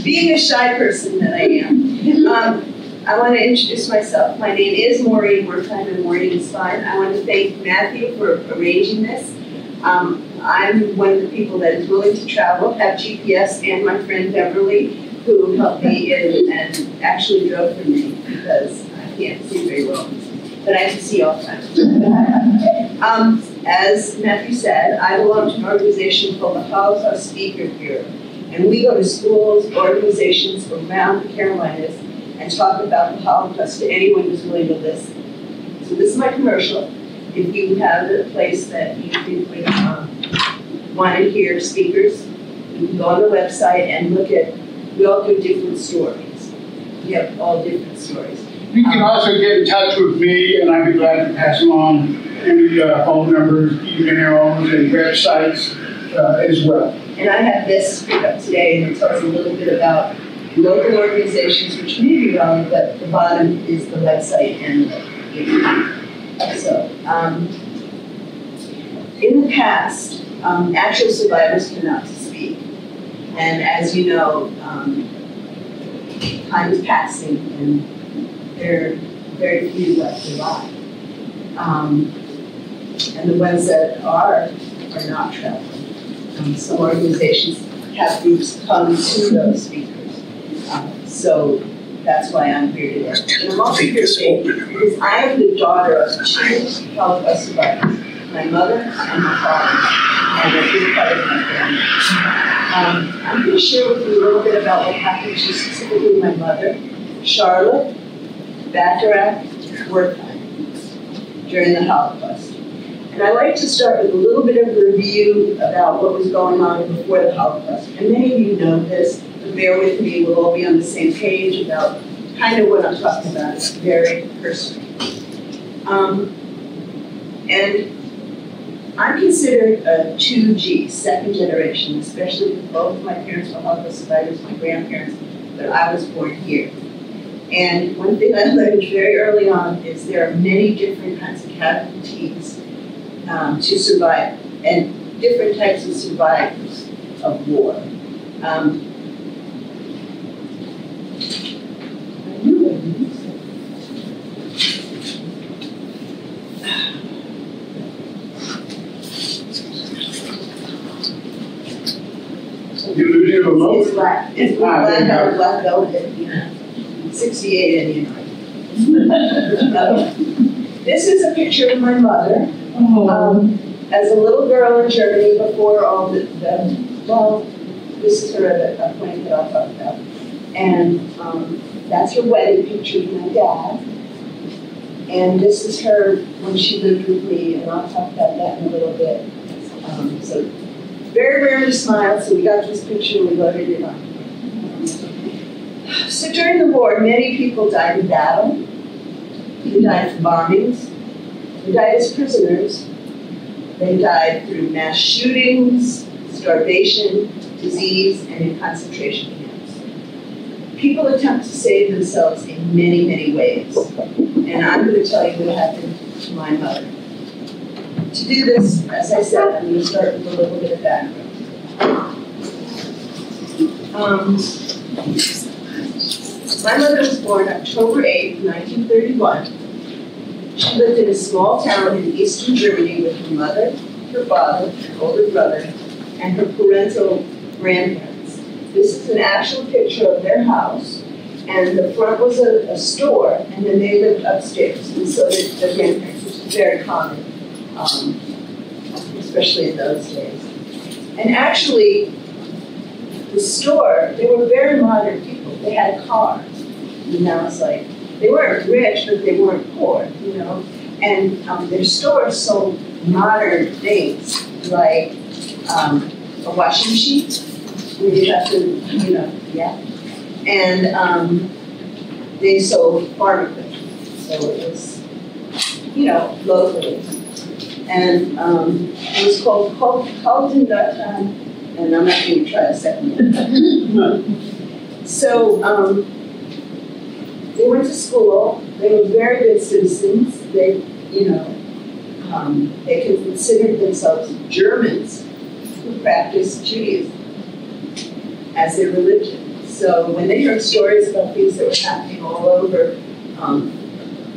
being a shy person that I am, I want to introduce myself. My name is Maureen Wertheim, and Maureen is fun. I want to thank Matthew for arranging this. I'm one of the people that is willing to travel, have GPS, and my friend Beverly, who helped me in and actually drove for me because I can't see very well, but I can see all the time. As Matthew said, I belong to an organization called the Holocaust Speaker Bureau, and we go to schools, organizations around the Carolinas, and talk about the Holocaust to anyone who's willing to listen. So this is my commercial. If you have a place that you think would want to hear speakers, you can go on the website and look at, we all do different stories. We have all different stories. You can also get in touch with me, and I'd be glad to pass along any phone numbers, emails, and websites as well. And I have this up today, and it talks a little bit about local organizations, which may be wrong, but the bottom is the website and the So, in the past, actual survivors came out to speak. And as you know, time is passing and there are very few left alive. And the ones that are not traveling. Some organizations have groups come to those speakers. So, that's why I'm here today. And I'm also here today because I am the daughter of two Holocaust survivors, my mother and my father, and a big part of my family. I'm going to share with you a little bit about what happened to specifically my mother, Charlotte Baderak Wertheim, during the Holocaust. And I like to start with a little bit of a review about what was going on before the Holocaust. And many of you know this. Bear with me, we'll all be on the same page about kind of what I'm talking about. It's very personal. And I'm considered a 2G, second generation, especially with both my parents were Holocaust survivors, my grandparents, but I was born here. And one thing I learned very early on is there are many different kinds of casualties to survive, and different types of survivors of war. It's black. It's black velvet, you know. 68 and you know. This is a picture of my mother as a little girl in Germany before all the well, this is her other point that I'll talk about. And that's her wedding picture with my dad. And this is her when she lived with me, and I'll talk about that in a little bit. So very rare to smile, so we got this picture and we loaded it up. So during the war, many people died in battle. They died from bombings. They died as prisoners. They died through mass shootings, starvation, disease, and in concentration camps. People attempt to save themselves in many, many ways. And I'm going to tell you what happened to my mother. To do this, as I said, I'm going to start with a little bit of background. My mother was born October 8, 1931. She lived in a small town in eastern Germany with her mother, her father, her older brother, and her parental grandparents. This is an actual picture of their house, and the front was a store, and then they lived upstairs, and so did their grandparents, which is very common. Especially in those days. And actually, the store, they were very modern people. They had cars. And I was like, they weren't rich, but they weren't poor, you know? And their store sold modern things, like a washing machine, where you have to, you know, yeah. And they sold farm equipment. So it was, you know, locally. And it was called Kalten Datan, and I'm not going to try a second one. So they went to school. They were very good citizens. They, you know, they considered themselves Germans who practiced Judaism as their religion. so when they heard stories about things that were happening all over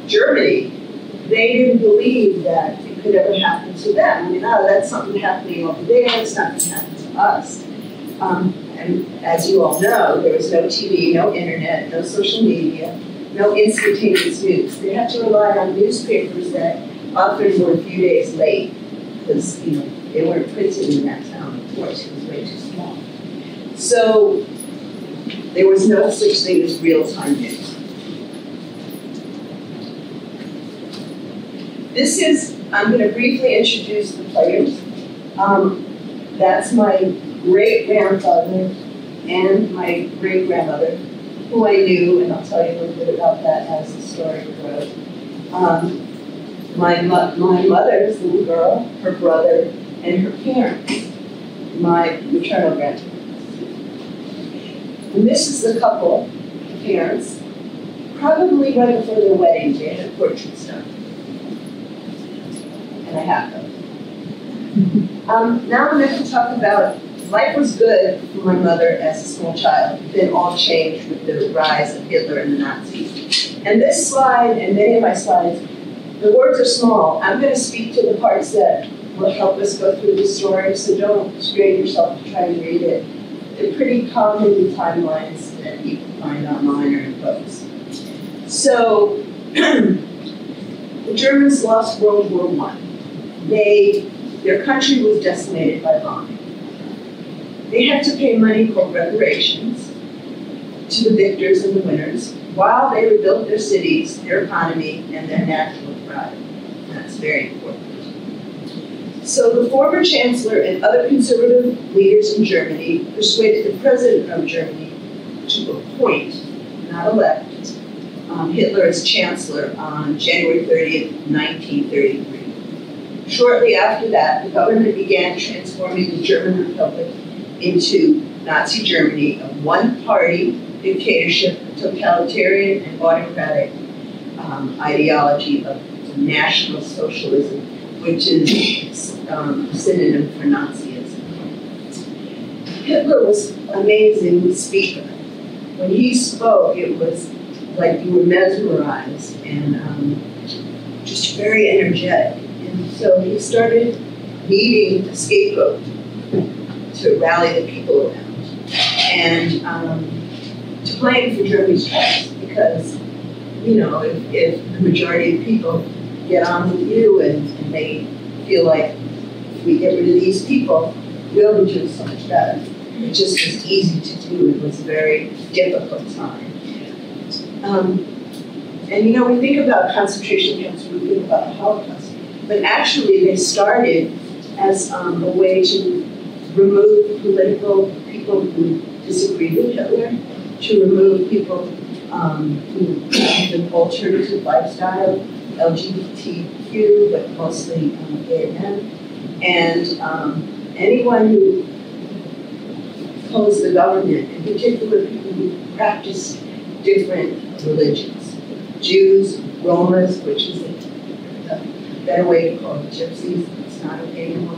Germany, they didn't believe that it could ever happen to them. I mean, oh, that's something happening over there, it's not going to happen to us. And as you all know, there was no TV, no internet, no social media, no instantaneous news. They had to rely on newspapers that often were a few days late because, you know, they weren't printed in that town, of course, it was way too small. So there was no such thing as real-time news. This is, I'm going to briefly introduce the players. That's my great-grandfather and my great-grandmother, who I knew, and I'll tell you a little bit about that as the story grows. My mother's little girl, her brother, and her parents, my maternal grandparents. And this is the couple, the parents, probably right before their wedding, they had a portrait stone. And I have them. Now I'm going to talk about life was good for my mother as a small child, then all changed with the rise of Hitler and the Nazis. And this slide, and many of my slides, the words are small. I'm going to speak to the parts that will help us go through the story, so don't strain yourself to try to read it. They're pretty common timelines that you can find online or in books. So, the Germans lost World War I. Their country was decimated by bombing. They had to pay money called reparations to the victors and the winners while they rebuilt their cities, their economy, and their national pride. That's very important. So the former chancellor and other conservative leaders in Germany persuaded the president of Germany to appoint, not elect, Hitler as chancellor on January 30th, 1933. Shortly after that, the government began transforming the German Republic into Nazi Germany, a one-party dictatorship, totalitarian and autocratic ideology of National Socialism, which is a synonym for Nazism. Hitler was an amazing speaker. When he spoke, it was like you were mesmerized and just very energetic. And so he started needing a scapegoat to rally the people around and to blame for Germany's crisis because, you know, if the majority of people get on with you and they feel like if we get rid of these people, we'll be doing so much better. It just was easy to do. It was a very difficult time. And you know, we think about concentration camps, we think about the Holocaust, but actually they started as a way to remove political people who disagreed with Hitler, to remove people who had an alternative lifestyle, LGBTQ, but mostly gay men, and anyone who opposed the government, in particular people who practiced different religions. Jews, Romas, which is a better way to call them gypsies, it's not okay anymore,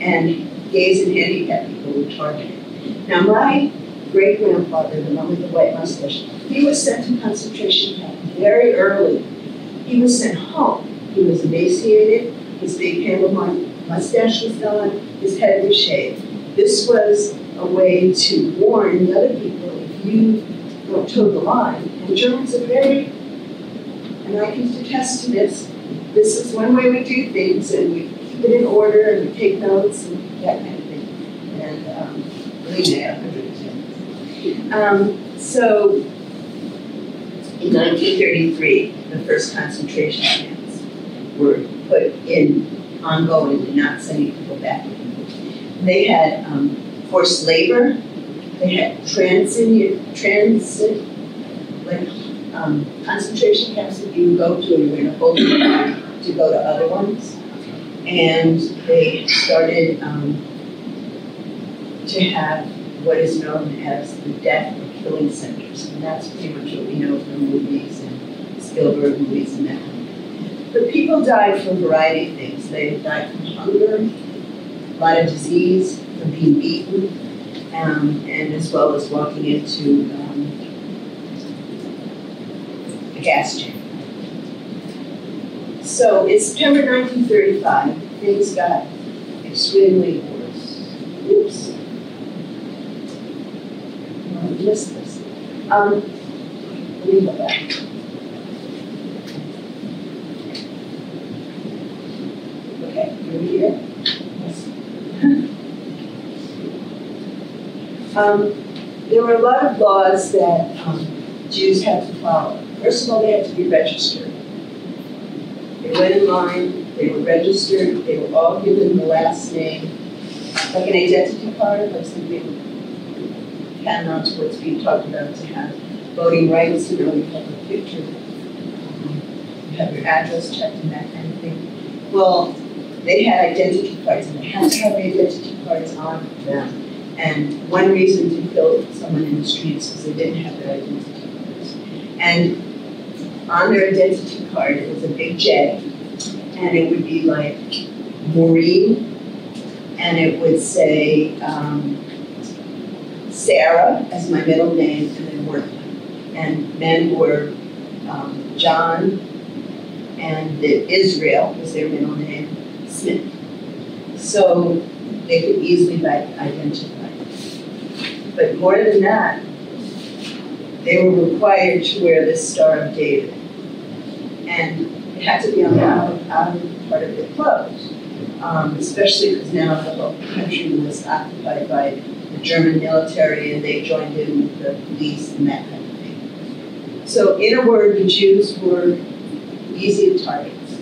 and gays and handicapped people were targeted. Now my great-grandfather, the one with the white mustache, he was sent to concentration camp very early. He was sent home. He was emaciated, his big handlebar mustache was gone, his head was shaved. This was a way to warn the other people, if you don't toe the line, and Germans are very, and I can attest to this, this is one way we do things, and we keep it in order, and we take notes, and that kind of thing. And believe me, I really so, in 1933, the first concentration camps were put in ongoing and not sending people back. They had forced labor, they had concentration camps that you would go to and you were in a whole time to go to other ones. And they started to have what is known as the death or killing centers. And that's pretty much what we know from movies and Spielberg movies and that. But people died from a variety of things. They died from hunger, a lot of disease, from being beaten. and as well as walking into a gas chamber. So in September 1935, things got extremely worse. Oops. I missed this. Let me go back. Okay, are we here? Yes. There were a lot of laws that Jews had to follow. First of all, they had to be registered. They went in line, they were registered, they were all given the last name, like an identity card, like something paramount to what's being talked about, to have voting rights, to know you have a picture, you have your address checked and that kind of thing. Well, they had identity cards, and they had to have identity cards on them. And one reason to kill someone in the streets is they didn't have their identity cards. And on their identity card, it was a big J, and it would be like Maureen, and it would say Sarah as my middle name, and then Wertheim. And men were John, and Israel was their middle name, Smith. So they could easily identify. But more than that, they were required to wear this Star of David. And it had to be on the outer part of their clothes, especially because now the whole country was occupied by the German military, and they joined in with the police and that kind of thing. So in a word, the Jews were easy targets.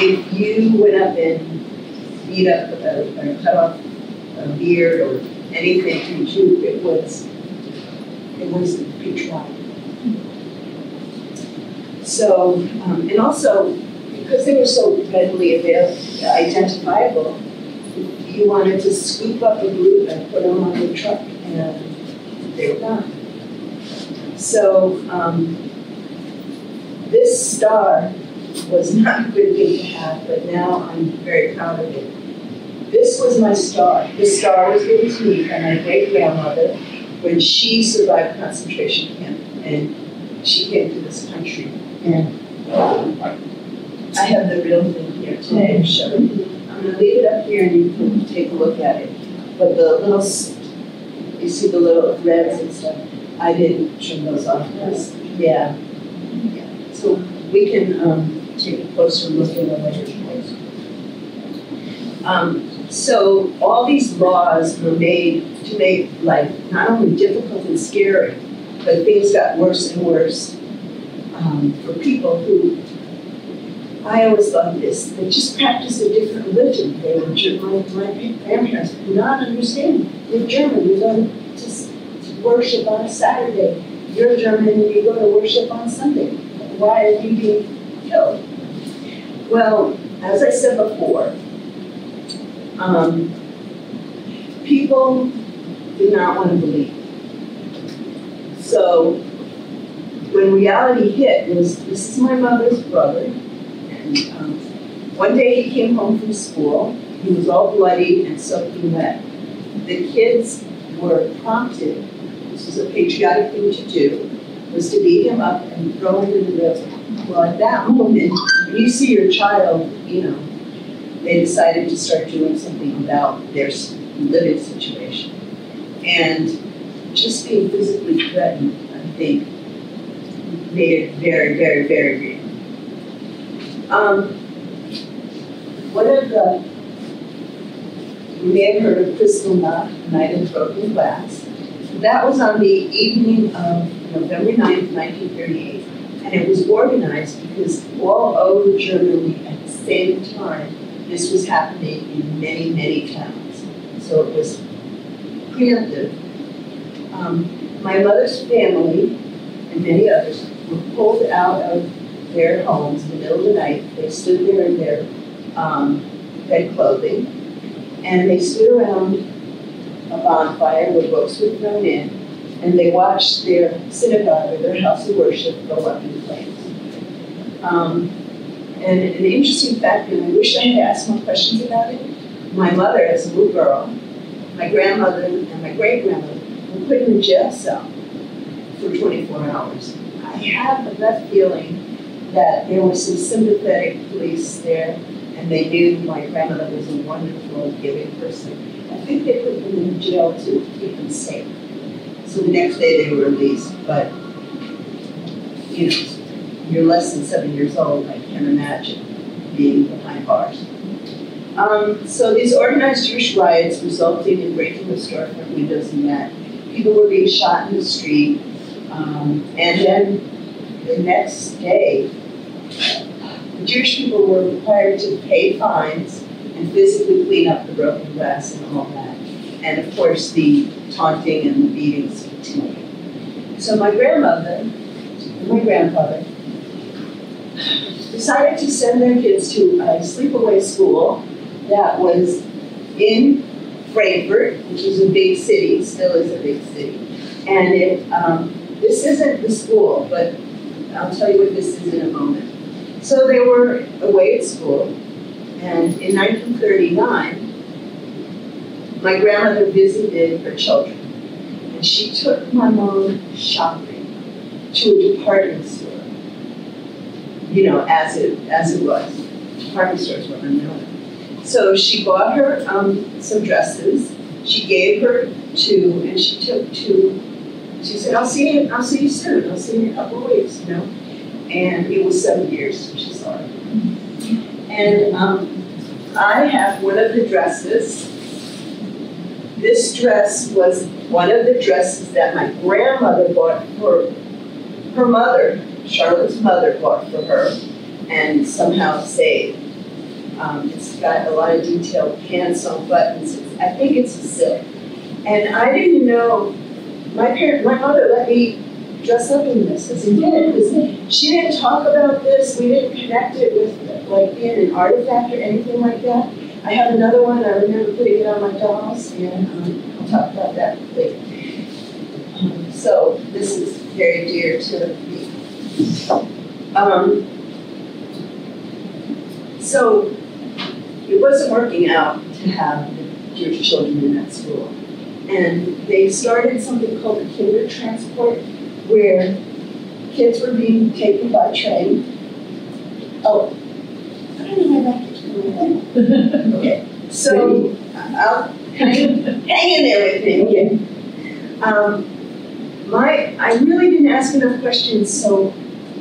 If you went up and beat up or cut off a beard or anything to a Jew, it was patriotic. So, and also, because they were so readily identifiable, you wanted to scoop up a group and put them on the truck, and they were gone. So, this star was not a good thing to have, but now I'm very proud of it. This was my star. This star was given to me by my great-grandmother, when she survived concentration camp, and she came to this country. And I have the real thing here today. I'm going to leave it up here, and you can take a look at it. But the little, you see the little reds and stuff, I didn't trim those off. Yeah. Yeah. So we can take a closer look at them later. So all these laws were made to make life not only difficult and scary, but things got worse and worse for people who, I always loved this, they just practiced a different religion. They were my grandparents did not understand. You're German, you go to worship on a Saturday. You're German and you go to worship on Sunday. Why are you being killed? Well, as I said before, people did not want to believe. So when reality hit, this is my mother's brother, and one day he came home from school. He was all bloodied and soaking wet. The kids were prompted, this was a patriotic thing to do, was to beat him up and throw him in the river. Well, at that moment, when you see your child, you know, they decided to start doing something about their living situation. And just being physically threatened, I think, made it very, very, very real. One of the, you may have heard of Crystal Knot, Night in Broken Glass. That was on the evening of November 9th, 1938. And it was organized because all over Germany at the same time, this was happening in many, many towns. So it was preemptive. My mother's family and many others were pulled out of their homes in the middle of the night. They stood there in their bed clothing, and they stood around a bonfire where books were thrown in, and they watched their synagogue or their house of worship go up in flames. And an interesting fact, and I wish I had asked more questions about it, my mother, as a little girl, my grandmother and my great-grandmother were put in a jail cell for 24 hours. I had the gut feeling that there were some sympathetic police there, and they knew my grandmother was a wonderful, giving person. I think they put them in jail to keep them safe. So the next day they were released, but you know, you're less than 7 years old, I can't imagine being behind bars. So these organized Jewish riots resulting in breaking of storefront windows and that. People were being shot in the street. And then the next day, the Jewish people were required to pay fines and physically clean up the broken glass and all that. And of course, the taunting and the beatings continued. So my grandmother and my grandfather decided to send their kids to a sleepaway school that was in Frankfurt, which is a big city, still is a big city. And it, this isn't the school, but I'll tell you what this is in a moment. So they were away at school, and in 1939, my grandmother visited her children, and she took my mom shopping to a department store. You know, as it was, department stores were unknown. So she bought her some dresses. She gave her two, and she took two. She said, I'll see you soon. I'll see you in a couple of weeks, you know. And it was 7 years she saw her. And I have one of the dresses. This dress was one of the dresses that my grandmother bought for her mother. Charlotte's mother bought for her and somehow saved. It's got a lot of detailed pants on buttons. I think it's a silk. And I didn't know, my mother let me dress up in this. As a kid, she didn't talk about this. We didn't connect it with like being an artifact or anything like that. I have another one. I remember putting it on my dolls, and I'll talk about that later. So this is very dear to me. So it wasn't working out to have the Jewish children in that school. And they started something called the kinder transport, where kids were being taken by train. Oh, I don't know why that came. Okay, so I'll hang in there with me. Okay. I really didn't ask enough questions, so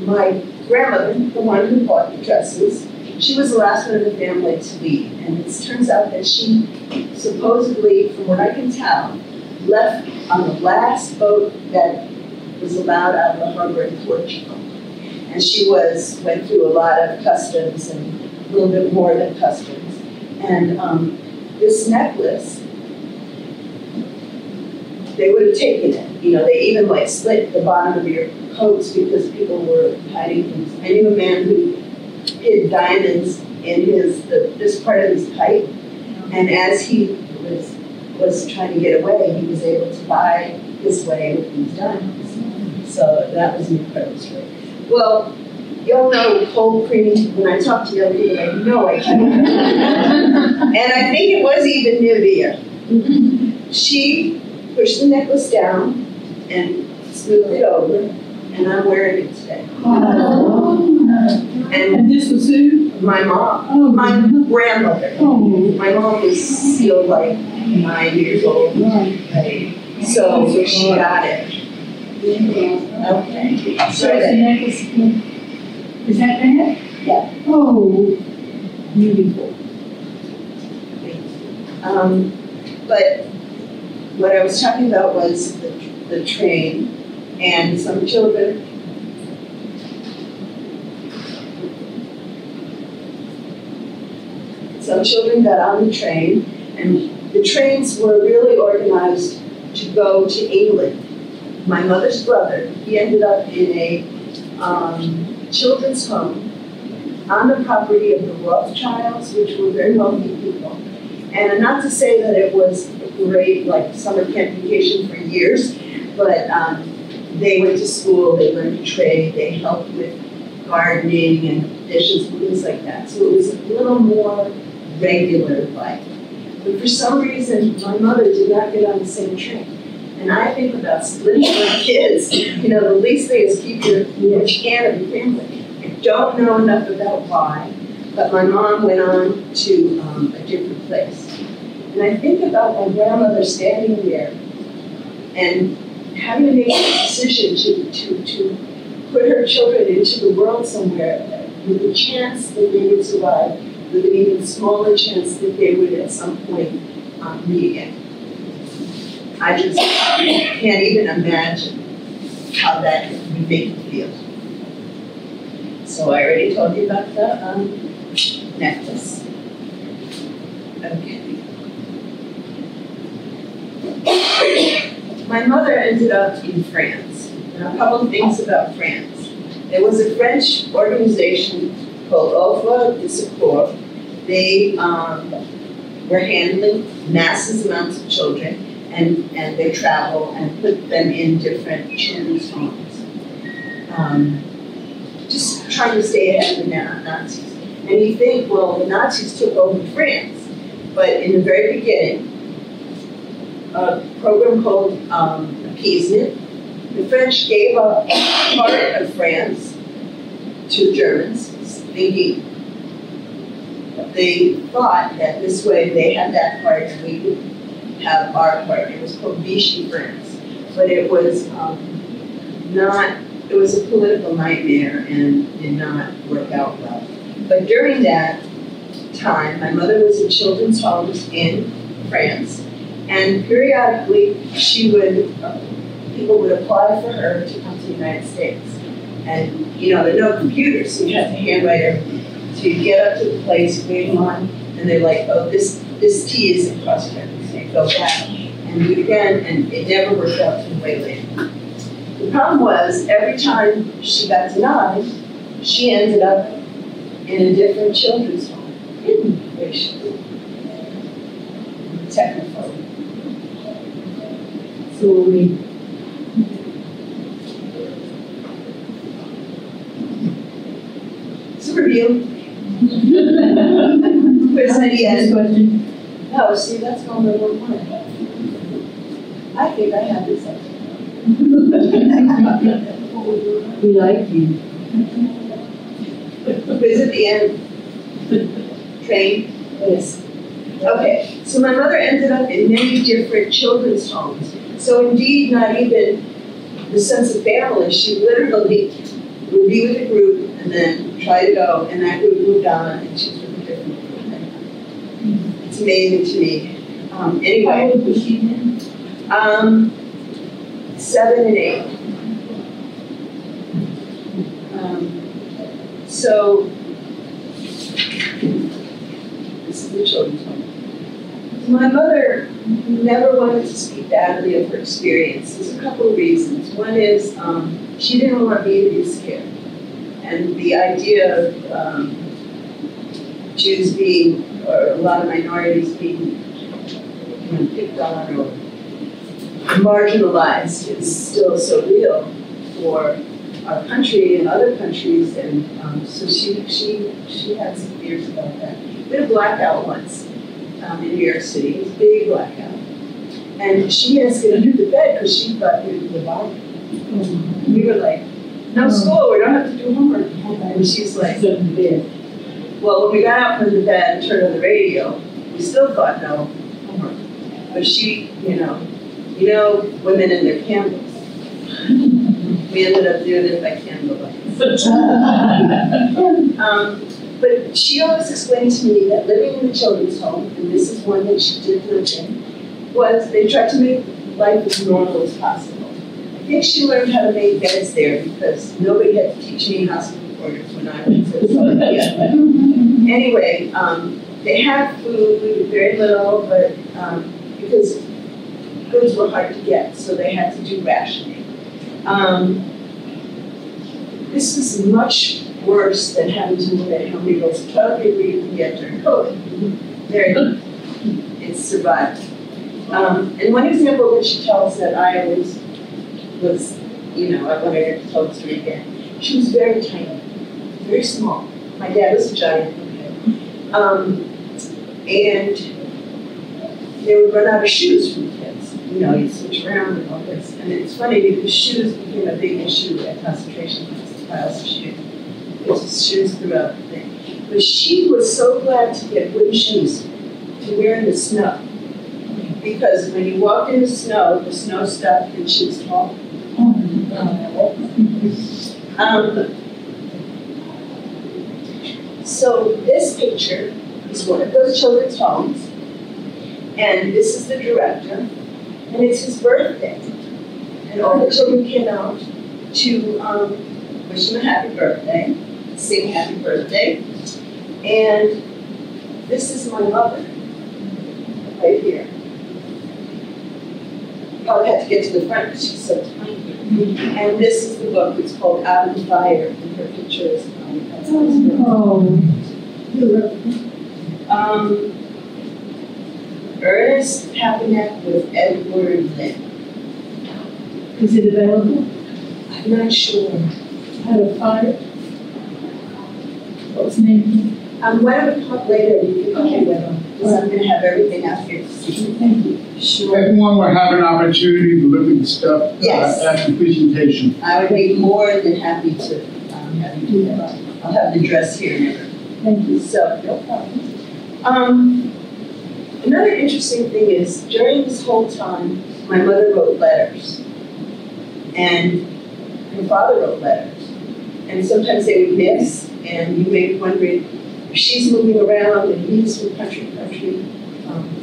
my grandmother, the one who bought the dresses, she was the last one in the family to leave. And it turns out that she supposedly, from what I can tell, left on the last boat that was allowed out of the harbor in Portugal. And she went through a lot of customs and a little bit more than customs. And this necklace, they would have taken it. You know, they even like slit the bottom of your coats because people were hiding things. I knew a man who hid diamonds in this part of his pipe, and as he was trying to get away, he was able to buy his way with these diamonds. So that was an incredible story. Well, y'all know cold creaming. When I talk to the other people, I know I can't. And I think it was even Nivea. She pushed the necklace down and smoothed it over, and I'm wearing it today. Oh. And this was who? My mom. Oh. My grandmother. Oh. My mom was still like 9 years old. Right? So she got it. Okay. So is the necklace, is that bad? Yeah. Oh, beautiful. But what I was talking about was the train and some children. Some children got on the train, and the trains were really organized to go to England. My mother's brother, he ended up in a children's home on the property of the Rothschilds, which were very wealthy people. And not to say that it was great, like summer camp vacation for years, but they went to school, they learned to trade, they helped with gardening and dishes and things like that. So it was a little more regular life. But for some reason, my mother did not get on the same train. And I think about splitting my kids, you know, the least thing is keep your can of your family. I don't know enough about why, but my mom went on to a different place. And I think about my grandmother standing there and having to make a decision to put her children into the world somewhere with the chance that they would survive, with an even smaller chance that they would at some point meet again. I just can't even imagine how that would make you feel. So I already told you about the necklace. Okay. My mother ended up in France. Now, a couple of things about France. There was a French organization called Offre de Secours. They were handling massive amounts of children. And they travel and put them in different children's homes. Just trying to stay ahead of the Nazis. And you think, well, the Nazis took over France. But in the very beginning, a program called appeasement, the French gave up part of France to Germans, thinking they thought that this way they had that part and we could have our part. It was called Vichy France, but it was not. It was a political nightmare and did not work out well. But during that time, my mother was in children's homes in France, and periodically she would people would apply for her to come to the United States. And you know, there were no computers, so you had to handwrite everything. So you get up to the place, wait on, and they're like, oh, this T isn't crossed. Go back and do it again, and it never worked out till way later. The problem was, every time she got denied, she ended up in a different children's home. Hidden racial technophobe. So we review. Where's my DS question? No, see, that's going the wrong way. I think I have this up. We like you. Is it the end? Train? Yes. Okay, so my mother ended up in many different children's homes. So indeed, not even the sense of family. She literally would be with a group and then try to go, and that group moved on, and she's with a different group. It's amazing to me. Anyway, how old was she then? 7 and 8. So this is the children's home. My mother never wanted to speak badly of her experience. There's a couple of reasons. One is she didn't want me to be scared, and the idea of Jews being, or a lot of minorities being picked on or marginalized is still so real for our country and other countries, and so she had some fears about that. We had a blackout once in New York City. It was a big blackout. And she asked to do the bed because she thought we were the bottom. Mm-hmm. We were like, no school, we don't have to do homework. And she's like, well, when we got out from the bed and turned on the radio, we still thought no homework. But she, you know, women and their candles. We ended up doing it by candlelight. But she always explained to me that living in the children's home, and this is one that she did live in, was they tried to make life as normal as possible. I think she learned how to make beds there because nobody had to teach me hospital when I went to Philadelphia. Anyway, they had food, we did very little, but because goods were hard to get, so they had to do rationing. This was much worse than having to look at how many rolls of toilet paper you can get during COVID. Very good. It's survived. And one example that she tells that I always was, I wanted to tell the story again. She was very tiny. Very small. My dad was a giant. And they would run out of shoes for the kids. You know, you switch around and all this. And it's funny because shoes became a big issue at concentration camps. I also shoot. It's just shoes throughout the thing. But she was so glad to get wooden shoes to wear in the snow. Because when you walked in the snow stuck and shoes fall. So this picture is one of those children's homes. And this is the director. And it's his birthday. And all the children came out to wish him a happy birthday, sing happy birthday. And this is my mother, right here. Oh, I had to get to the front because she's so tiny. And this is the book, it's called Out of the Fire, and her picture is Ernest Papanek with Edward Lynn. Is it available? I'm not sure. Out of Fire? What was the name? Why don't we talk later? You can okay. I'm going to have everything out here to see. Thank you. Sure. Everyone will have an opportunity to look at the stuff at the presentation. I would be more than happy to have you do that. I'll have the dress here and everything. Thank you. So, no problem. Another interesting thing is, during this whole time, my mother wrote letters. And her father wrote letters. And sometimes they would miss, and you may be wondering, she's moving around and he's from country to country,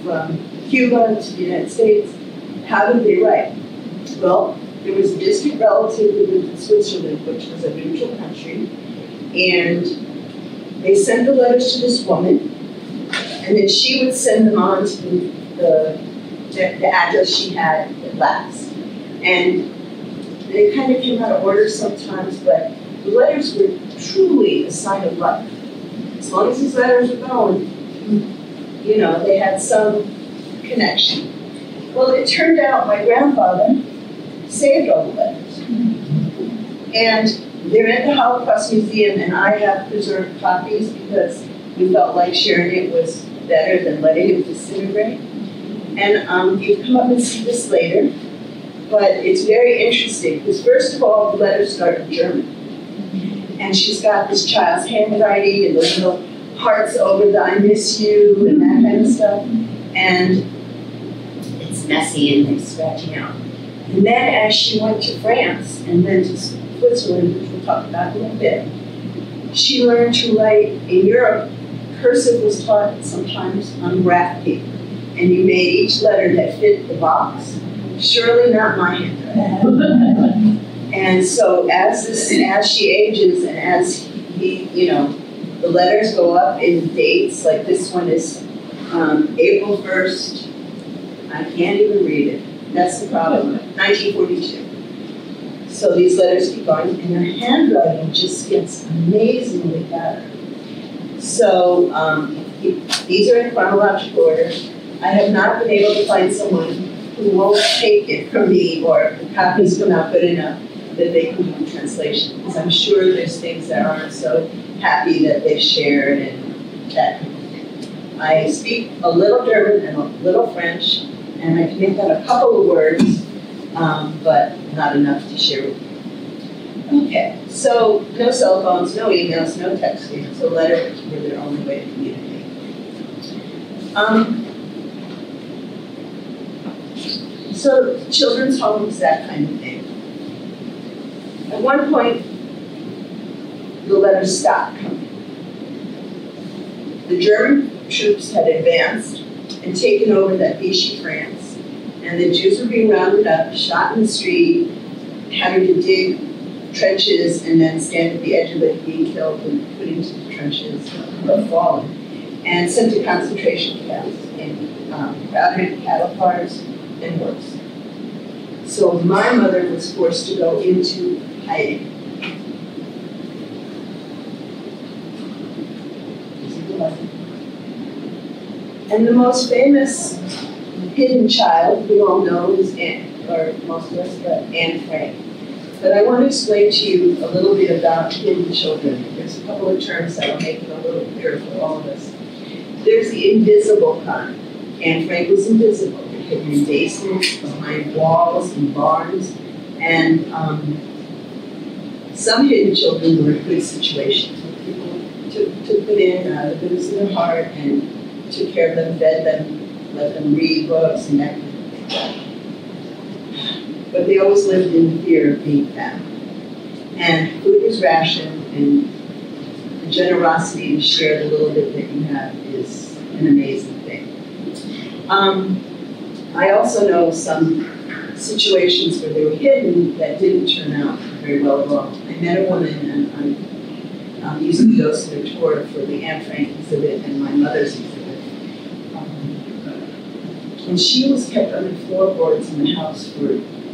from Cuba to the United States. How did they write? Well, there was a distant relative who lived in Switzerland, which was a neutral country, and they sent the letters to this woman, and then she would send them on to the address she had at last. And they kind of came out of order sometimes, but the letters were truly a sign of luck. As long as these letters were going, you know, they had some connection. Well, it turned out my grandfather saved all the letters. And they're at the Holocaust Museum, and I have preserved copies because we felt like sharing it was better than letting it disintegrate. And you can come up and see this later, but it's very interesting because, first of all, the letters start in German. And she's got this child's handwriting and those little hearts over the I miss you and that kind of stuff. And it's messy and they're scratching out. And then as she went to France and then to Switzerland, which we'll talk about in a little bit, she learned to write. In Europe, cursive was taught sometimes on graph paper. And you made each letter that fit the box. Surely not my handwriting. And so as she ages and as he, you know, the letters go up in dates, like this one is April 1st, I can't even read it. That's the problem, 1942. So these letters keep going, and her handwriting just gets amazingly better. So these are in chronological order. I have not been able to find someone who won't take it from me, or the copies come out good enough that they can do translation. Because I'm sure there's things that aren't so happy that they've shared and that. I speak a little German and a little French, and I can make out a couple of words, but not enough to share with you. Okay, so no cell phones, no emails, no texting, so letters were their only way to communicate. So children's homes, that kind of thing. At one point, the letters stopped coming. The German troops had advanced and taken over that Vichy France, and the Jews were being rounded up, shot in the street, having to dig trenches and then stand at the edge of it, being killed and put into the trenches, but falling, and sent to concentration camps in crowded cattle cars and worse. So my mother was forced to go into hiding. And the most famous hidden child we all know is Anne, or most of us, but Anne Frank. But I want to explain to you a little bit about hidden children. There's a couple of terms that will make it a little clearer for all of us. There's the invisible kind, Anne Frank was invisible. They hid in basements, behind walls and barns, and some hidden children were in good situations. People took them in, put this in their heart, and took care of them, fed them, let them read books, and that kind of thing. But they always lived in fear of being found. And food was rationed, and the generosity to share the little bit that you have is an amazing thing. I also know some situations where they were hidden that didn't turn out very well at all. I met a woman, and I'm using the ghost of her tour for the Anne Frank exhibit and my mother's exhibit. And she was kept under floorboards in the house for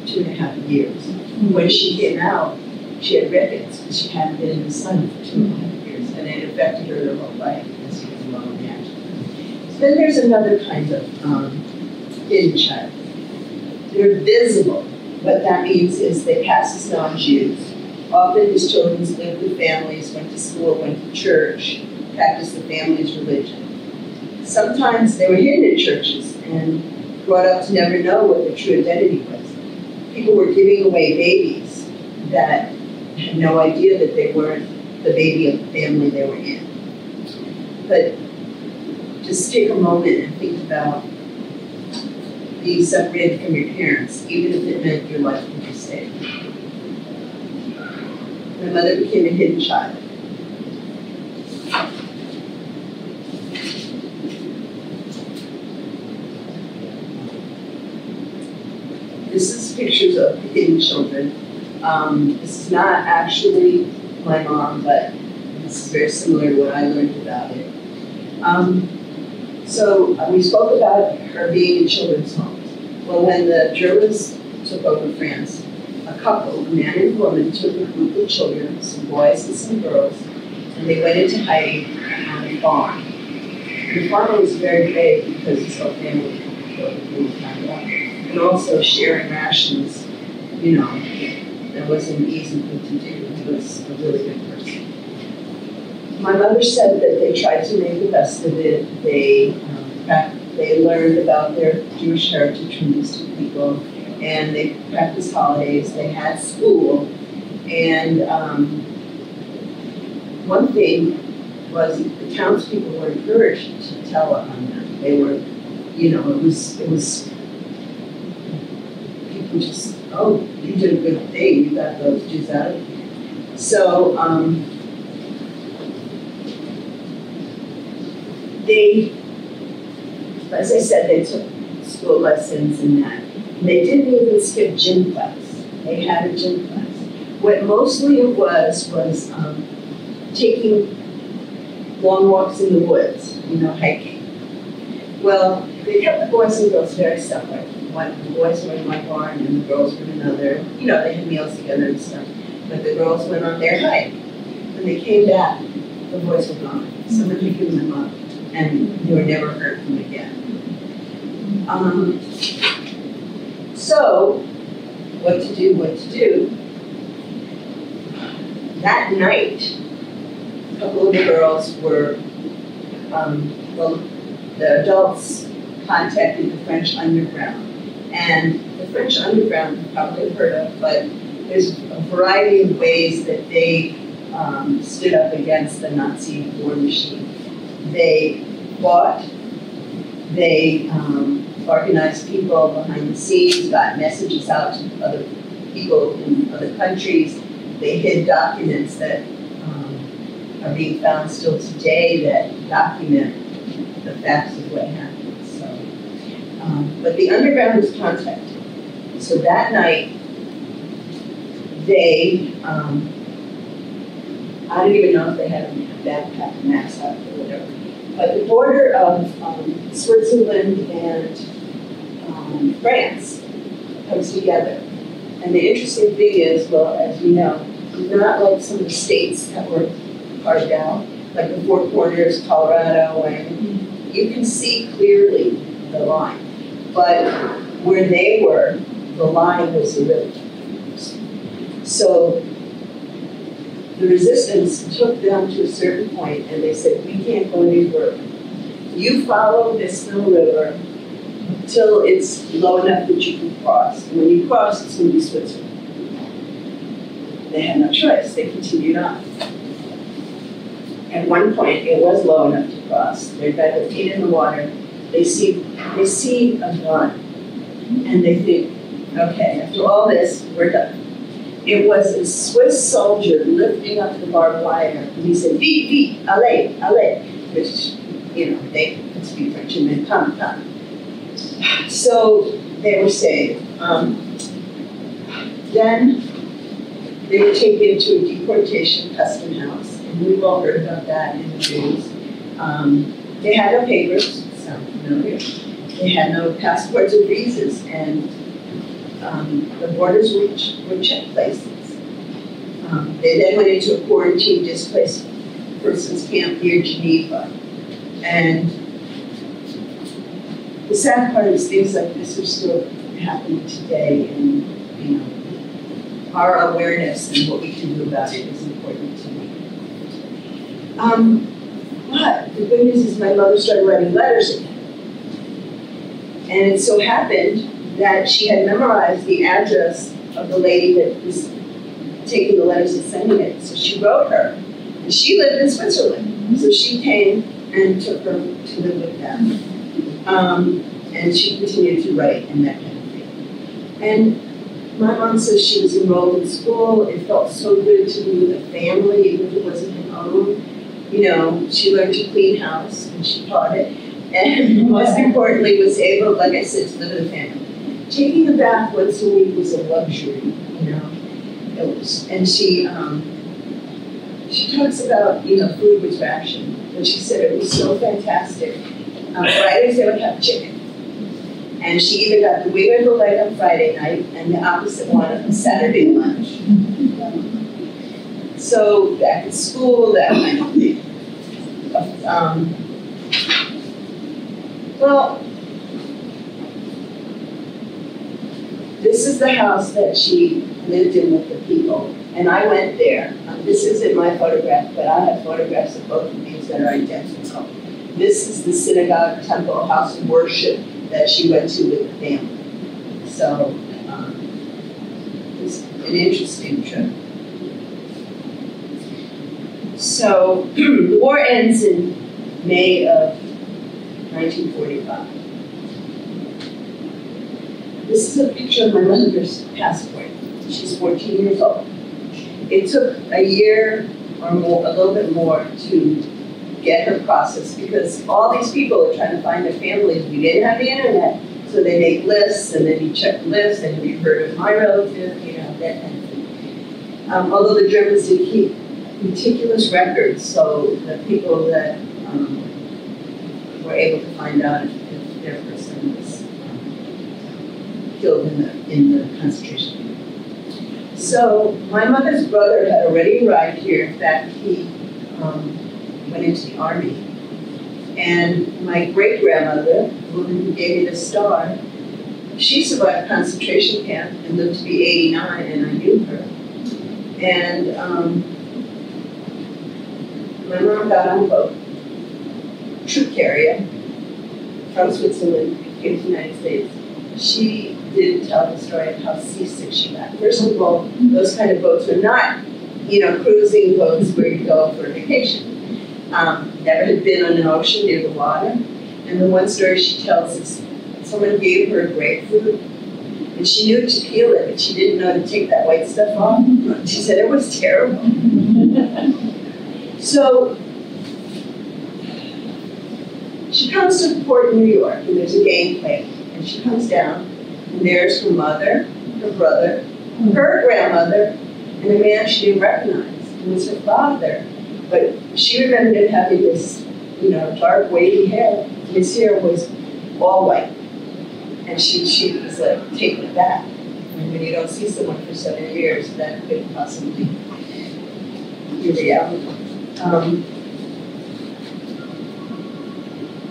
2.5 years. When she came out, she had rickets because she hadn't been in the sun for 2.5 years, and it affected her their whole life, as you can well imagine. So then there's another kind of hidden child. They're visible. What that means is they pass as non-Jews. Often these children lived with families, went to school, went to church, practiced the family's religion. Sometimes they were hidden in churches and brought up to never know what their true identity was. People were giving away babies that had no idea that they weren't the baby of the family they were in. But just take a moment and think about being separated from your parents, even if it meant your life would be saved. My mother became a hidden child. This is pictures of hidden children. This is not actually my mom, but this is very similar to what I learned about it. So we spoke about her being in children's homes. Well, when the Germans took over France, a couple, a man and a woman, took a group of children, some boys and some girls, and they went into hiding on a farm. The farmer was very brave because his whole family was kind of up, and also sharing rations, you know. That wasn't an easy thing to do. He was a really good person. My mother said that they tried to make the best of it. They learned about their Jewish heritage from these two people, and they practiced holidays. They had school, and one thing was the townspeople were encouraged to tell on them. They were, you know, it was people just. Oh, you did a good thing. You got those Jews out of here. So they, as I said, they took school lessons and that. And they didn't even skip gym class. They had a gym class. What mostly it was taking long walks in the woods, you know, hiking. Well, they kept the boys and girls very separate. The boys were in one barn and the girls were in another. You know, they had meals together and stuff. But the girls went on their hike. When they came back, the boys were gone. Someone had given them up, and they were never heard from again. So, what to do, what to do. That night, a couple of the girls were, well, the adults contacted the French underground. And the French underground you've probably heard of, but there's a variety of ways that they stood up against the Nazi war machine. They fought, they organized people behind the scenes, got messages out to other people in other countries. They hid documents that are being found still today that document the facts of what happened. But the underground was contacted. So that night, they, I don't even know if they had a backpack, max out, or whatever. But the border of Switzerland and France comes together. And the interesting thing is, well, as you know, they're not like some of the states that were carved out, like the Four Corners, Colorado, and you can see clearly the line. But where they were, the line was the river. So the resistance took them to a certain point, and they said, we can't go any further. You follow this little river, until it's low enough that you can cross. And when you cross, it's going to be Switzerland. They had no choice. They continued on. At one point, it was low enough to cross. They're got their feet in the water. They see a gun, and they think, okay, after all this, we're done. It was a Swiss soldier lifting up the barbed wire, and he said, "Vite, vite, allez, allez," which, you know, they could speak French and then come, come. So they were saved. Then they were taken to a deportation custom house, and we've all heard about that in the news. They had no papers, sound familiar. They had no passports or visas, and the borders were checkplaces. They then went into a quarantine displaced persons camp near Geneva. And the sad part is things like this are still happening today, and you know, our awareness and what we can do about it is important to me. But the good news is my mother started writing letters again. And it so happened that she had memorized the address of the lady that was taking the letters and sending it. So she wrote her. And she lived in Switzerland. So she came and took her to live with them. And she continued to write and that kind of thing. And my mom says she was enrolled in school. It felt so good to be with a family, even if it wasn't her own. You know, she learned to clean house, and she taught it. And most importantly, was able, like I said, to live in a family. Taking a bath once a week was a luxury, you know. It was, and she talks about, you know, food was rationed. And she said it was so fantastic. Fridays they would have chicken. And she either got the wing or the leg on Friday night, and the opposite one on Saturday lunch. So back at school, that kind of thing. Well, this is the house that she lived in with the people, and I went there. This isn't my photograph, but I have photographs of both of these that are identical. This is the synagogue, temple, house of worship that she went to with the family. So it's an interesting trip. So the war ends in May of 1945. This is a picture of my mother's passport. She's 14 years old. It took a year or more, a little bit more, to get her processed because all these people are trying to find their families. We didn't have the internet, so they make lists, and then you check the list, and you heard of my relative, you know, that kind of thing. Although the Germans did keep meticulous records, so the people that were able to find out if their person was killed in the concentration camp. So my mother's brother had already arrived here. In fact, he went into the army. And my great-grandmother, the woman who gave me the star, she survived concentration camp and lived to be 89, and I knew her. And my mom got on a boat, troop carrier, from Switzerland, came to the United States. She did tell the story of how seasick she got. First of all, those kind of boats were not, you know, cruising boats where you go for vacation. Never had been on an ocean near the water. And the one story she tells is someone gave her a grapefruit, and she knew to peel it, but she didn't know to take that white stuff off. She said it was terrible. So she comes to the port in New York, and there's a gangplank, and she comes down, and there's her mother, her brother, her grandmother, and a man she didn't recognize. It was her father, but she remembered him having this, you know, dark, wavy hair. His hair was all white, and she was like taken aback. And when you don't see someone for 7 years, that could possibly be reality.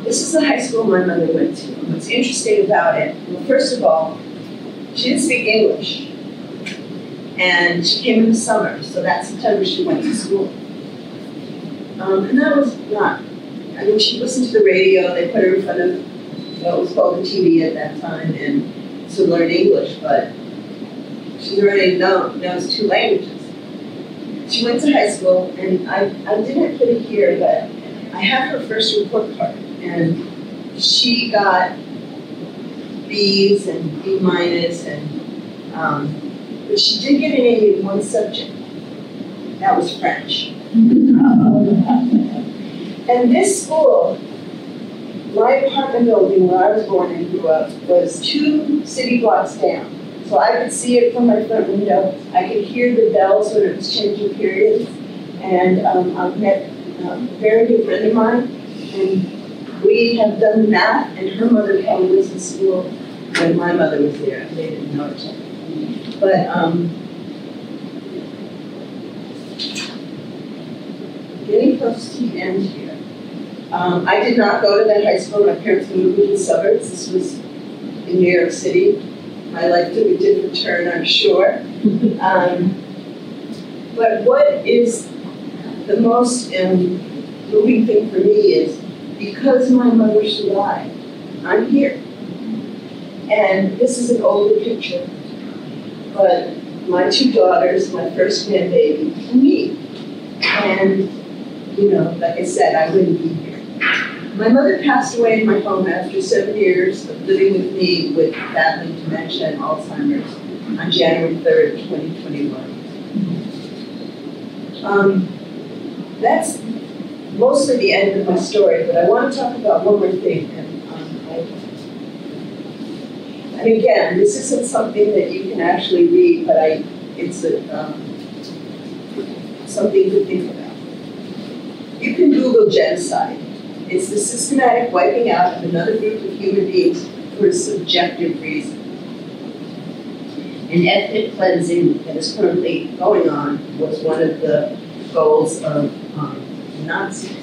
This is the high school my mother went to. What's interesting about it, well, first of all, she didn't speak English. And she came in the summer, so that September she went to school. And that was not, I mean, she listened to the radio, they put her in front of what was called the TV at that time, and to learn English, but she already knows two languages. She went to high school, and I didn't put it here, but I had her first report card, and she got B's and B-, and but she did get an A in one subject. That was French. And this school, my apartment building where I was born and grew up, was 2 city blocks down. So I could see it from my front window. I could hear the bells when it was changing periods. And I've met a very good friend of mine. And we have done math, and her mother probably was in school when my mother was there. They didn't know each other. But getting close to the end here. I did not go to that high school. My parents moved to the suburbs. This was in New York City. My life took a different turn, I'm sure. But what is the most moving thing for me is, because my mother survived, I'm here. And this is an older picture, but my 2 daughters, my first grandbaby, and me. And, you know, like I said, I wouldn't be here. My mother passed away in my home after 7 years of living with me with battling dementia and Alzheimer's on January 3rd, 2021. That's mostly the end of my story, but I want to talk about one more thing. And again, this isn't something that you can actually read, but it's something to think about. You can Google genocide. It's the systematic wiping out of another group of human beings for a subjective reason. And ethnic cleansing that is currently going on was one of the goals of Nazis.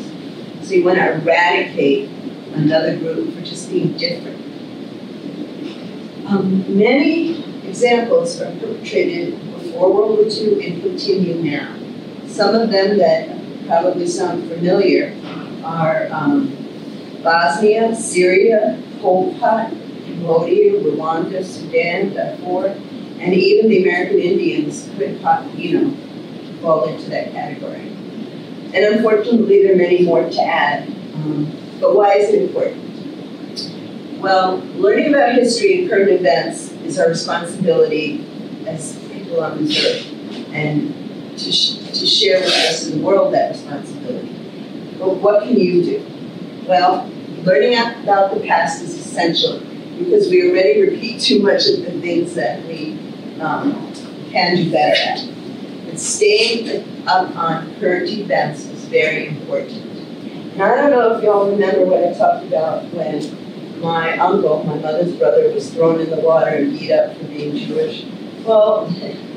So you want to eradicate another group for just being different. Many examples are perpetrated before World War II and continue now. Some of them that probably sound familiar are Bosnia, Syria, Pol Pot, Cambodia, Rwanda, Sudan, Darfur, and even the American Indians, Quid Pro Quo, fall into that category. And unfortunately, there are many more to add. But why is it important? Well, learning about history and current events is our responsibility as people on this earth, and to share with the rest of the world that responsibility. But what can you do? Well, learning about the past is essential because we already repeat too much of the things that we can do better at. And staying up on current events is very important. And I don't know if y'all remember what I talked about when my uncle, my mother's brother, was thrown in the water and beat up for being Jewish. Well,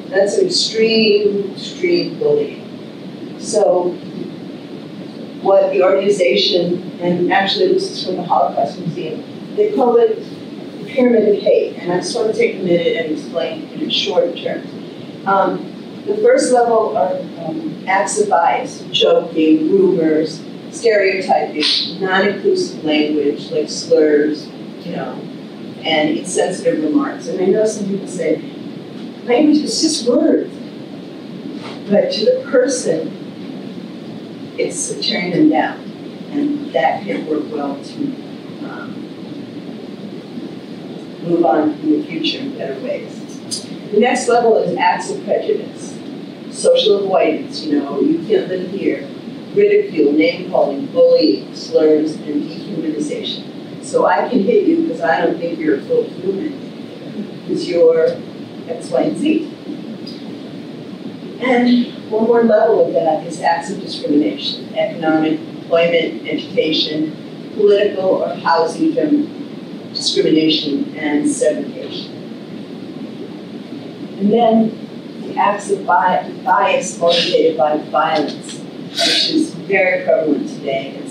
that's an extreme, extreme bullying. So, what the organization, and actually this is from the Holocaust Museum, they call it the Pyramid of Hate, and I just want to take a minute and explain in short terms. The first level are acts of bias, joking, rumors, stereotyping, non-inclusive language like slurs, you know, and insensitive remarks. And I know some people say, language is just words, but to the person, it's tearing them down, and that can work well to move on in the future in better ways. The next level is acts of prejudice, social avoidance, you know, you can't live here, ridicule, name-calling, bullying, slurs, and dehumanization. So I can hit you because I don't think you're a full human, because you're X, Y, and Z. And one more level of that is acts of discrimination, economic, employment, education, political or housing discrimination, and segregation. And then the acts of bias motivated by violence, which is very prevalent today and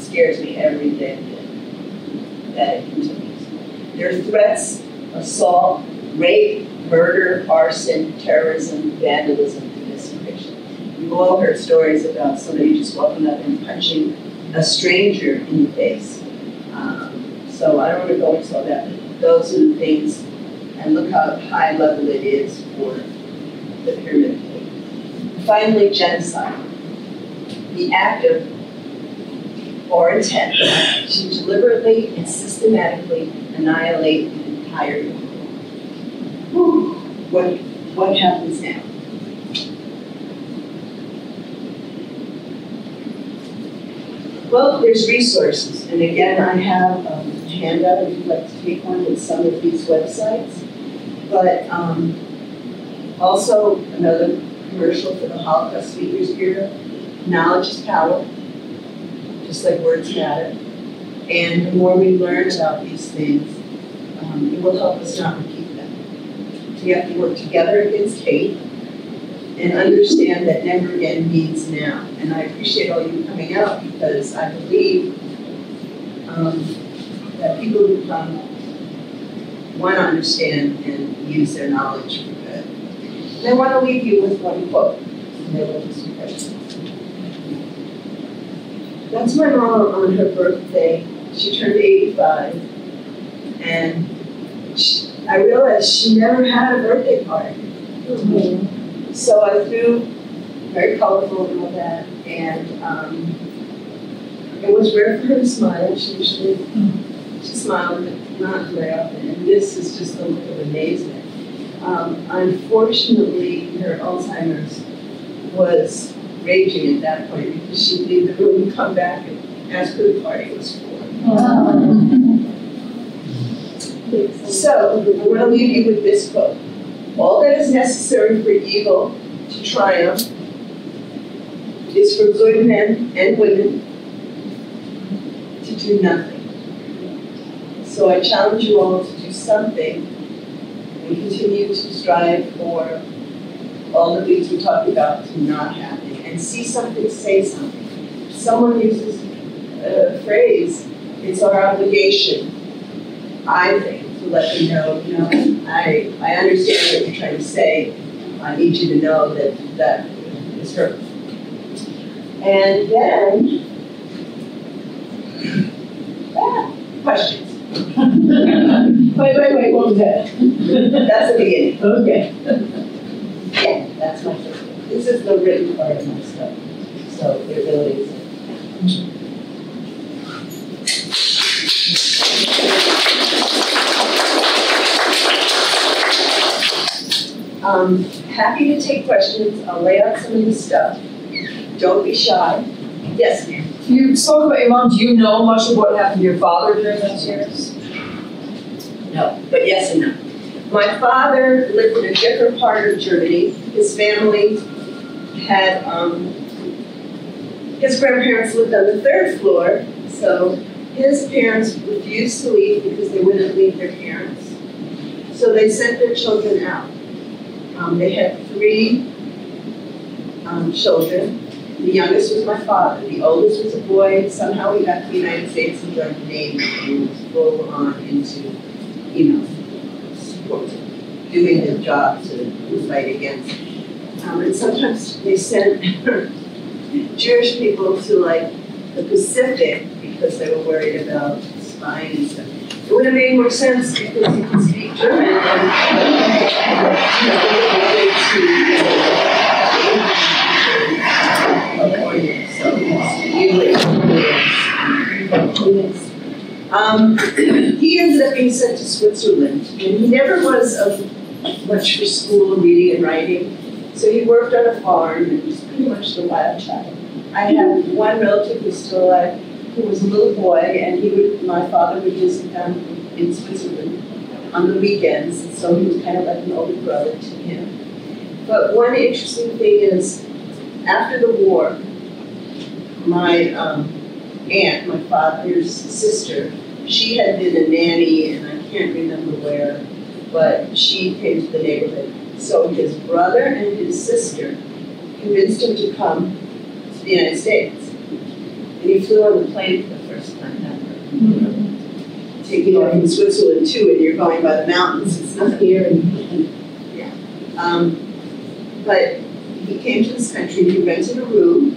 scares me every day that it continues. There are threats, assault, rape, murder, arson, terrorism, vandalism, and desecration. You've all heard stories about somebody just walking up and punching a stranger in the face. So I don't want to go into all that. Those are the things, and look how high level it is for the Pyramid of Hate. Finally, genocide. The act of or intent to deliberately and systematically annihilate an entire people. What happens now? Well, there's resources, and again, I have a handout if you'd like to take one with some of these websites. But also another commercial for the Holocaust Speaker Bureau. Knowledge is power, just like words matter. And the more we learn about these things, it will help us not repeat them. We have to work together against hate and understand that never again means now. And I appreciate all you coming out because I believe that people who come want to understand and use their knowledge for good. And I want to leave you with one quote. That's my mom on her birthday. She turned 85, and I realized she never had a birthday party. Mm-hmm. So I threw, very colorful and all that, and it was rare for her to smile. She usually smiled, but not very often. And this is just a look of amazement. Unfortunately, her Alzheimer's was raging at that point because she'd leave the room and come back and ask who the party was for. Wow. So, we're going to leave you with this quote. All that is necessary for evil to triumph is for good men and women to do nothing. So I challenge you all to do something and continue to strive for all the things we talked about to not happen. And see something, say something. Someone uses a phrase, it's our obligation, I think, to let them know, you know, I understand what you're trying to say. I need you to know that that is hurtful. And then, questions. wait, what was that? That's the beginning. Okay. Yeah, that's my first. This is the written part of my stuff, so the ability is happy to take questions. I'll lay out some of this stuff. Don't be shy. Yes, ma'am. You spoke about your mom. Do you know much of what happened to your father during those years? No, but yes and no. My father lived in a different part of Germany. His family had, his grandparents lived on the third floor, so his parents refused to leave because they wouldn't leave their parents. So they sent their children out. They had three children. The youngest was my father. The oldest was a boy. Somehow he got to the United States and joined the Navy and was full on into, you know, support, doing their job to fight against. And sometimes they sent Jewish people to like the Pacific because they were worried about spying and stuff. It would have made more sense because you can speak German he ended up being sent to Switzerland, and he never was much for school, reading and writing. So he worked on a farm and was pretty much the wild child. I have one relative who's still alive who was a little boy, and my father would visit them in Switzerland on the weekends, and so he was kind of like an older brother to him. But one interesting thing is, after the war, my aunt, my father's sister, she had been a nanny, and I can't remember where, but she came to the neighborhood. So his brother and his sister convinced him to come to the United States. And he flew on the plane for the first time ever. Mm-hmm. Taking off in Switzerland too, and you're going by the mountains, it's not here. And yeah. But he came to this country, he rented a room.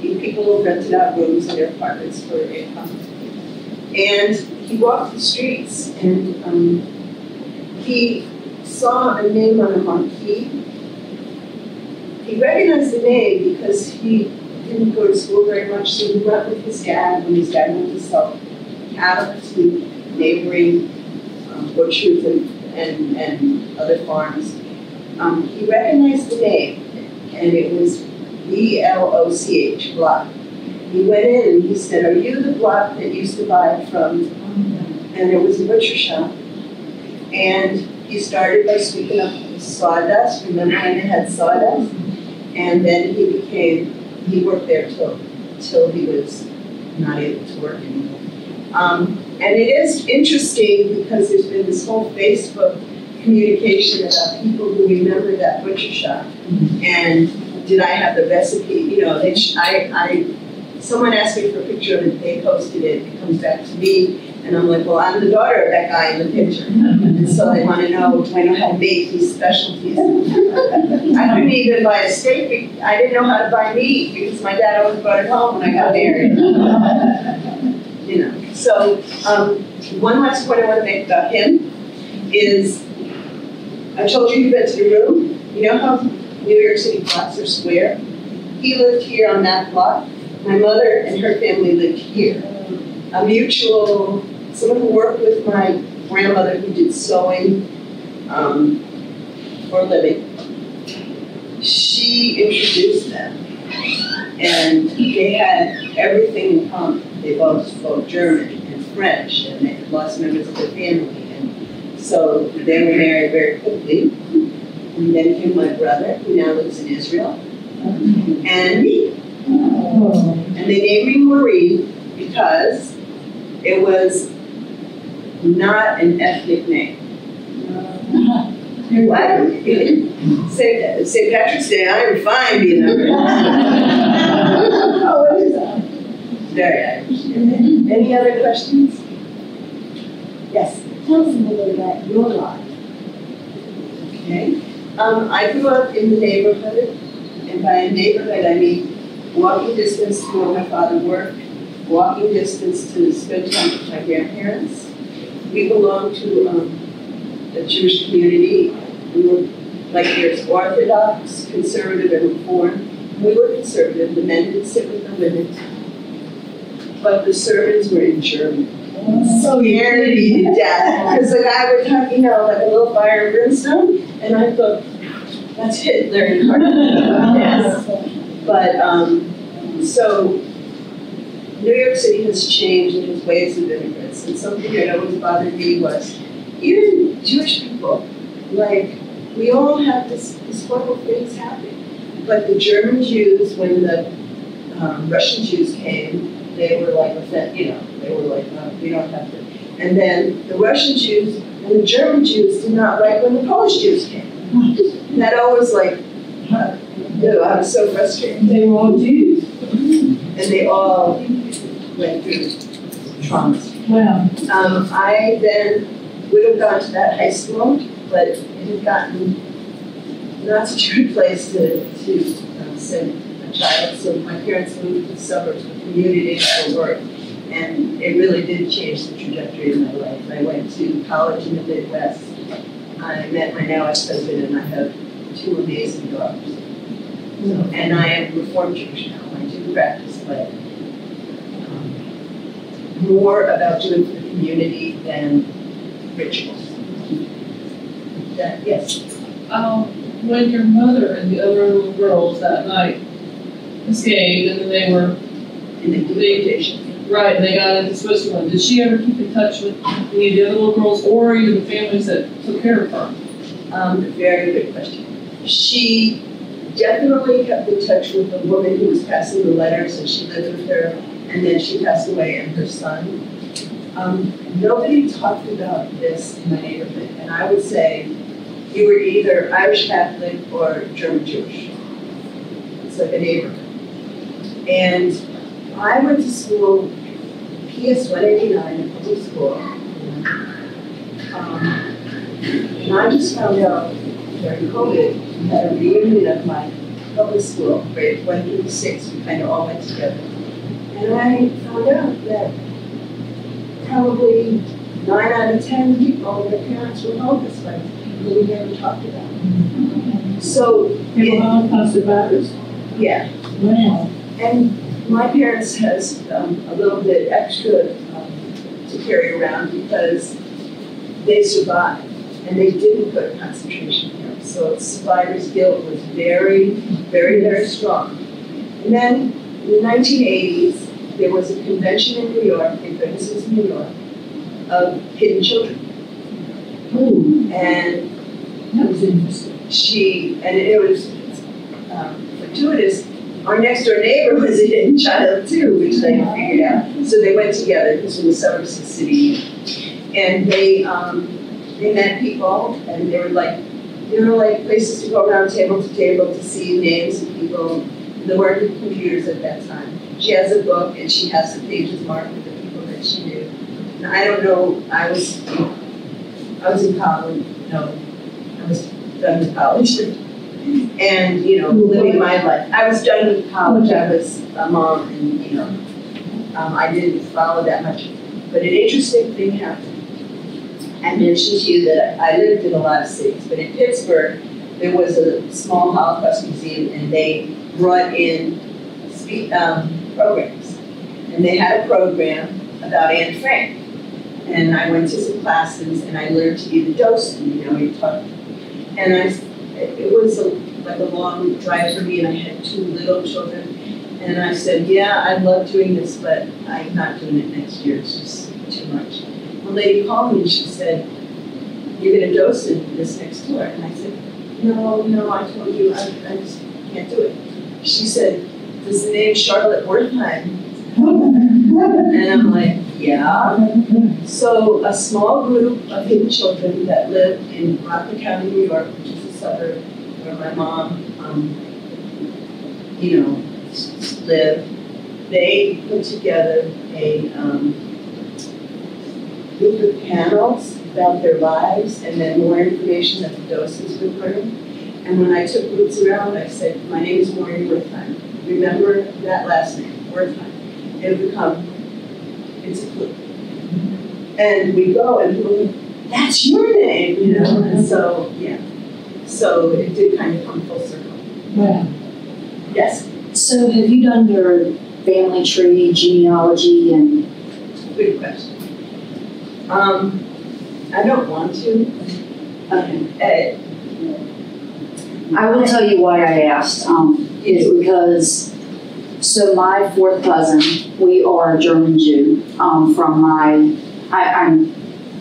People rented out rooms in their apartments for income. And he walked the streets, and he saw a name on a marquee. He recognized the name because he didn't go to school very much, so he went with his dad when his dad went to sell cattle to neighboring butchers and other farms. He recognized the name, and it was B-L-O-C-H, Block. He went in and he said, "Are you the Block that used to buy from?" And it was a butcher shop. And he started by sweeping up sawdust. Remember when they had sawdust? And then he became, he worked there till he was not able to work anymore. And it is interesting because there's been this whole Facebook communication about people who remember that butcher shop. And did I have the recipe? You know, someone asked me for a picture of it, they posted it, it comes back to me, and I'm like, well, I'm the daughter of that guy in the picture. And so they want to know if I know how to make these specialties. I don't even buy a steak. I didn't know how to buy meat because my dad always brought it home when I got married. You know. So one last point I want to make about him is, I told you he went to the room. You know how New York City blocks are square? He lived here on that block. My mother and her family lived here. A mutual, someone who worked with my grandmother who did sewing for a living, she introduced them. And they had everything in common. They both spoke German and French, and they had lost members of their family. And so they were married very quickly. And then came my brother, who now lives in Israel, and me. And they named me Maureen because it was not an ethnic name. St. Patrick's Day, I am fine being Irish. Oh, what is that? Very Irish. Any other questions? Yes. Tell us a little bit about your life. Okay. I grew up in the neighborhood, and by neighborhood I mean walking distance to where my father worked, walking distance to spend time with my grandparents. We belonged to a Jewish community. We were, like, there's Orthodox, conservative, and Reform. We were conservative. The men didn't sit with the women, but the servants were in German. So scared me to death. Because the guy would have, you know, like a little fire and brimstone, and I thought, that's Hitler in heart. Yes. But so New York City has changed in its ways of immigrants, and something that always bothered me was even Jewish people, like, we all have this horrible things happen. But the German Jews, when the Russian Jews came, they were like, you know, they were like, oh, we don't have to. And then the Russian Jews and the German Jews did not like when the Polish Jews came. And that always, like, huh. No, I was so frustrated. They all did. And they all went through traumas. Wow. I then would have gone to that high school, but it had gotten not such a good place to send a child. So my parents moved to the suburbs, the community for work. And it really did change the trajectory of my life. I went to college in the Midwest. I met my now ex-husband, and I have two amazing daughters. So, and I am Reformed Jewish now. I do practice, but more about doing for the community than rituals. That, yes? When your mother and the other little girls that night escaped, and then they were in the vacation, right? And they got into Switzerland. Did she ever keep in touch with any of the other little girls, or even the families that took care of her? Very good question. She definitely kept in touch with the woman who was passing the letters, and she lived with her, and then she passed away, and her son. Nobody talked about this in my neighborhood, and I would say you were either Irish Catholic or German Jewish. It's like a neighborhood. And I went to school, PS 189, in public school. And I just found out during COVID, at a reunion of my public school, grade 1 through 6, we kind of all went together. And I found out that probably 9 out of 10 people, their parents were Holocaust-like, that we never talked about. So they were Holocaust survivors. Yeah. Wow. And my parents has a little bit extra to carry around because they survived and they didn't go to concentration camps. So survivor's guilt was very, very, very strong. And then in the 1980s, there was a convention in New York, in Venice, New York, of hidden children. Ooh. And that was interesting. And it was fortuitous. Our next door neighbor was a hidden child too, which they figured out. So they went together, this was in the suburbs of the city. And they met people, and they were like, there were like places to go around table to table to see names of people. There weren't computers at that time. She has a book, and she has the pages marked with the people that she knew. And I don't know, I was in college, no, I was done with college. And, you know, living my life. I was done with college, I was a mom, and, you know, I didn't follow that much. But an interesting thing happened. I mentioned to you that I lived in a lot of cities, but in Pittsburgh, there was a small Holocaust museum, and they brought in programs. And they had a program about Anne Frank. And I went to some classes, and I learned to be the docent, you know, you talk. And it was like a long drive for me, and I had 2 little children. And I said, yeah, I love doing this, but I'm not doing it next year. It's just too much. The lady called me, and she said, you're going to docent this next tour. And I said, no, I told you, I just can't do it. She said, does the name Charlotte Wertheim? And I'm like, yeah. So a small group of hidden children that lived in Rockland County, New York, which is a suburb where my mom, you know, lived, they put together a group of panels about their lives and then more information at the docents would learn. And when I took groups around, I said, my name is Maureen Wertheim. Remember that last name, Wertheim. It would become, it's a clue. And we go and we're like, that's your name, you know? And so, yeah. So it did kind of come full circle. Wow. Yes? So have you done your family tree, genealogy, and? Good question. I don't want to. Okay. I will tell you why I asked. Is because, so my 4th cousin, we are a German Jew from my,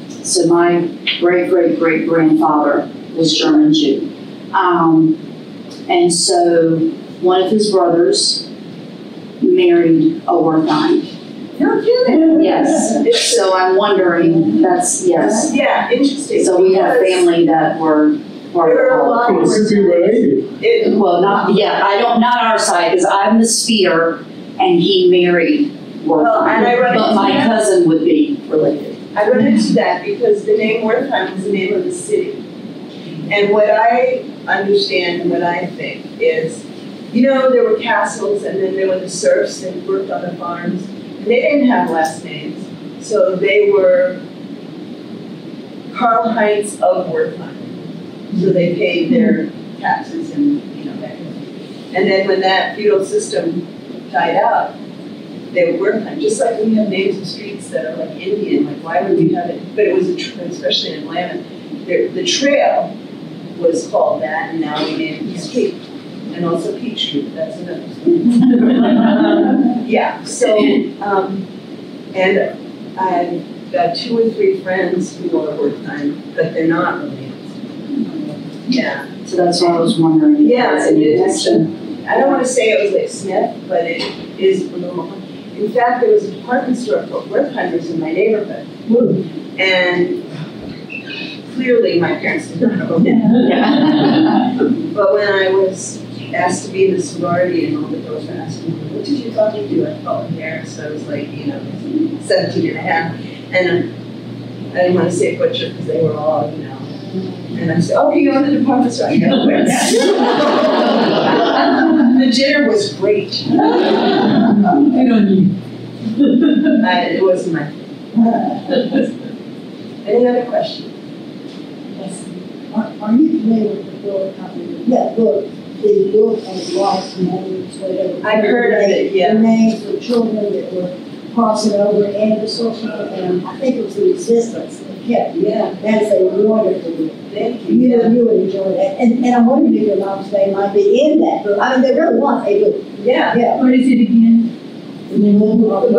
so my great-great-great-grandfather was German Jew. And so one of his brothers married a Wertheim. You're kidding. Yes. So I'm wondering, that's, yes. Yeah, interesting. So we have family that were well, not I don't, not our side, because I'm the sphere, and he married Wertheim, but my cousin would be related. I run into that because the name Wertheim is the name of the city, and what I understand and what I think is, you know, there were castles, and then there were the serfs and worked on the farms, and they didn't have last names, so they were Karl Heinz of Wertheim. So they paid their taxes and, you know, that. And then when that feudal system died out, they were Wertheim. Just like we have names of streets that are like Indian, like why would we have it? But it was, especially in Atlanta, the trail was called that, and now we named the street. And also Peach Street, that's another street. Yeah, so, and I've got 2 or 3 friends who are Wertheim, but they're not related. Yeah. So that's why I was wondering. Yeah, it is. I don't want to say it was like Smith, but it is phenomenal. In fact, there was a department store called Wertheimers in my neighborhood. Ooh. And clearly my parents didn't know that. Yeah. But when I was asked to be in the sorority and all the girls were asking me, what did you thought you do? I called my parents, so I was like, you know, 17 and a half. And I didn't want to say butcher because they were all, you know. And I said, okay, you're in the department store. I gotta wear that. The dinner was great. I don't need it. It wasn't my thing. Any other question? Yes. Are you familiar with the book? Yeah, book. The Book of Lost Names, whatever. I've heard of it. Yeah. The names of children that were crossing over into social, and I think it was the Resistance that kept. Yeah. That's a wonderful book. Thank you. You would enjoy that, and I wondered if your mom's name might be in that book. I mean, they really want a book. Yeah. Yeah. What is it again? The Book of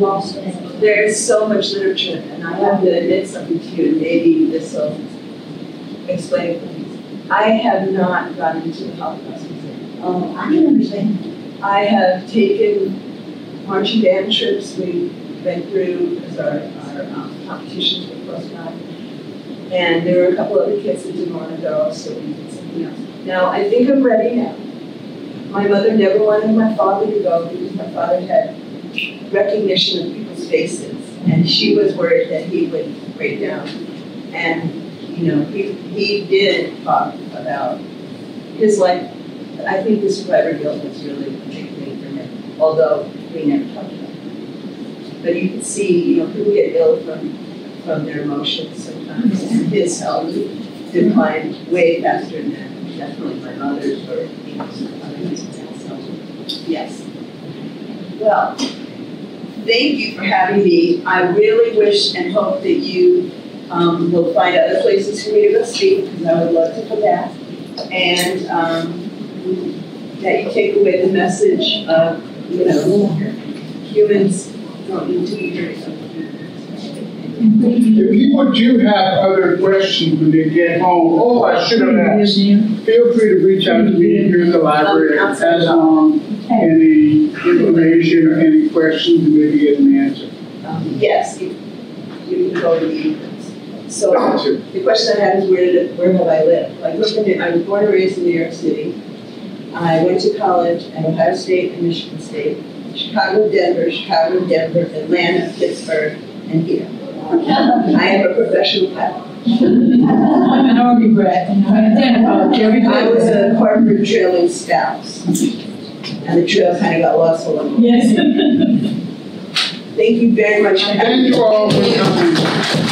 Lost Names. There is so much literature, and I have to admit something to you, and maybe this will explain things. I have not gotten into the Holocaust Museum. I can understand. I have taken marching band trips. We went through as our competitions for the first time, and there were a couple other kids that didn't want to go, so we did something else. Now I think I'm ready now. My mother never wanted my father to go because my father had recognition of people's faces, and she was worried that he would break down. And you know, he did talk about his life. I think the survivor guilt was really a big thing for him, although we never talked about it. But you can see, you know, people get ill from their emotions sometimes. His health declined way faster than that. Definitely my mother's or yes. Well, thank you for having me. I really wish and hope that you will find other places for me to go speak, because I would love to go back, and that you take away the message of, you know, humans don't need to be very If people do have other questions when they get home, oh, I should have asked, feel free to reach out to me here in the library and pass on any information or any questions and maybe get an answer. Yes, you can go to the evenings. So the question I had is where have I lived? Like, I was born and raised in New York City. I went to college at Ohio State and Michigan State, Chicago, Denver, Atlanta, Pittsburgh, and here. I am a professional pilot. I'm an army brat. I was a corporate trailing spouse. And the trail kind of got lost along the way. Yes. Thank you very much for having me. Thank you all for coming.